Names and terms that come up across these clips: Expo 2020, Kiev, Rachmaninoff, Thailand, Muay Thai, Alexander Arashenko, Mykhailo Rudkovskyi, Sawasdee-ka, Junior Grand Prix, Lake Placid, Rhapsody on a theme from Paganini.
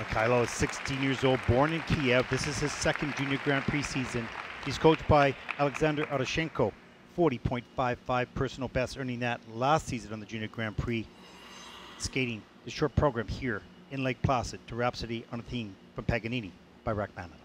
Mykhailo is 16 years old, born in Kiev. This is his second Junior Grand Prix season. He's coached by Alexander Arashenko, 40.55 personal best, earning that last season on the Junior Grand Prix. Skating the short program here in Lake Placid to Rhapsody on a Theme from Paganini by Rachmaninoff.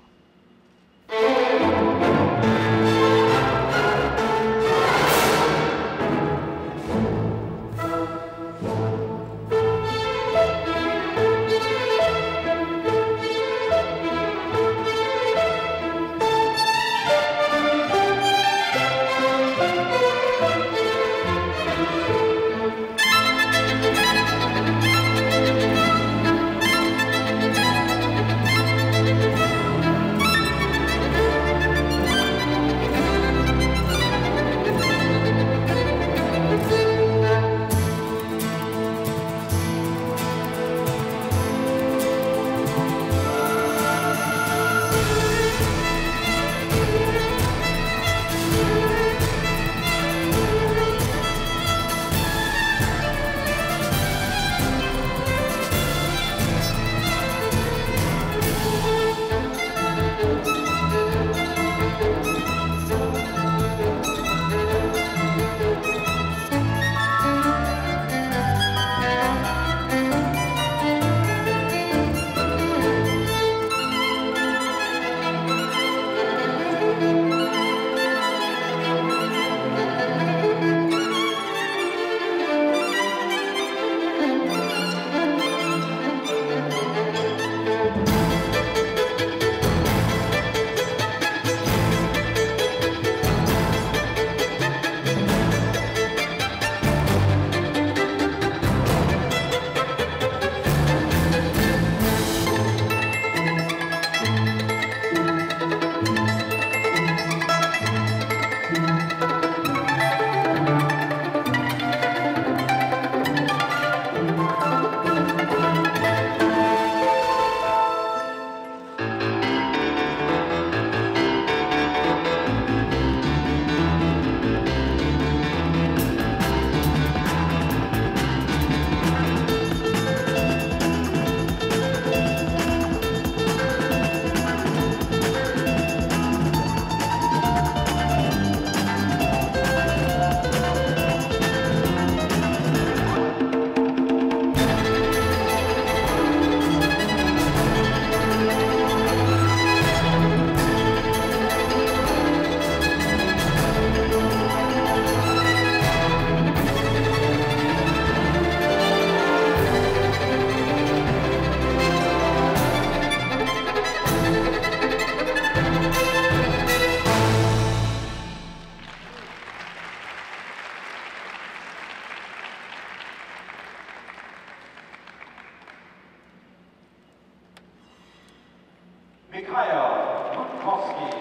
Mykhailo Rudkovskyi.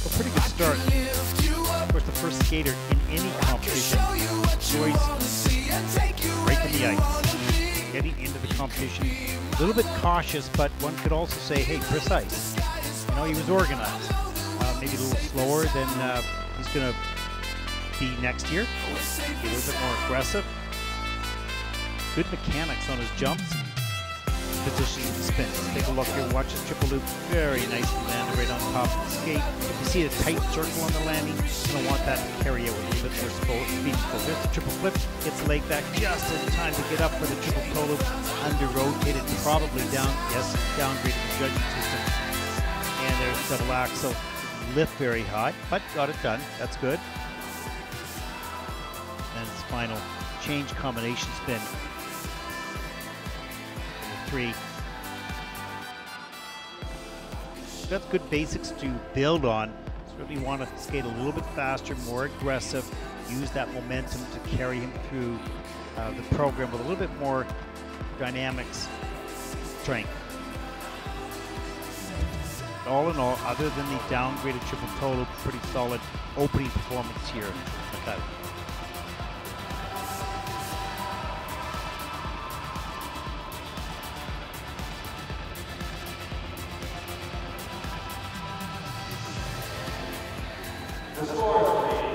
A pretty good start. Of course, the first skater in any competition enjoys breaking the ice, getting into the competition. A little bit cautious, but one could also say, hey, precise. You know, he was organized. Maybe a little slower than he's going to be next year. A little bit more aggressive. Good mechanics on his jumps. Positioning the spin. Let's take a look here. Watch his triple loop. Very nicely landed right on top of the skate. If you see a tight circle on the landing, you don't want that to carry away. A little bit more speed. There's the triple flip. Gets the leg back just in time to get up for the triple toe loop. Under-rotated. Probably down. Yes, downgraded the judging system. And there's the double axel. Lift very high, but got it done. That's good. And his final change combination spin. Number 3. That's good basics to build on. Certainly want to skate a little bit faster, more aggressive, use that momentum to carry him through the program with a little bit more dynamics, strength. All in all, other than the downgraded triple toe loop, pretty solid opening performance here. Okay. 46.39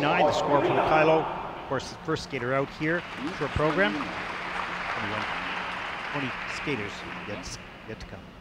the score for Mykhailo. Of course, the first skater out here, short program. 21 skaters yet to come.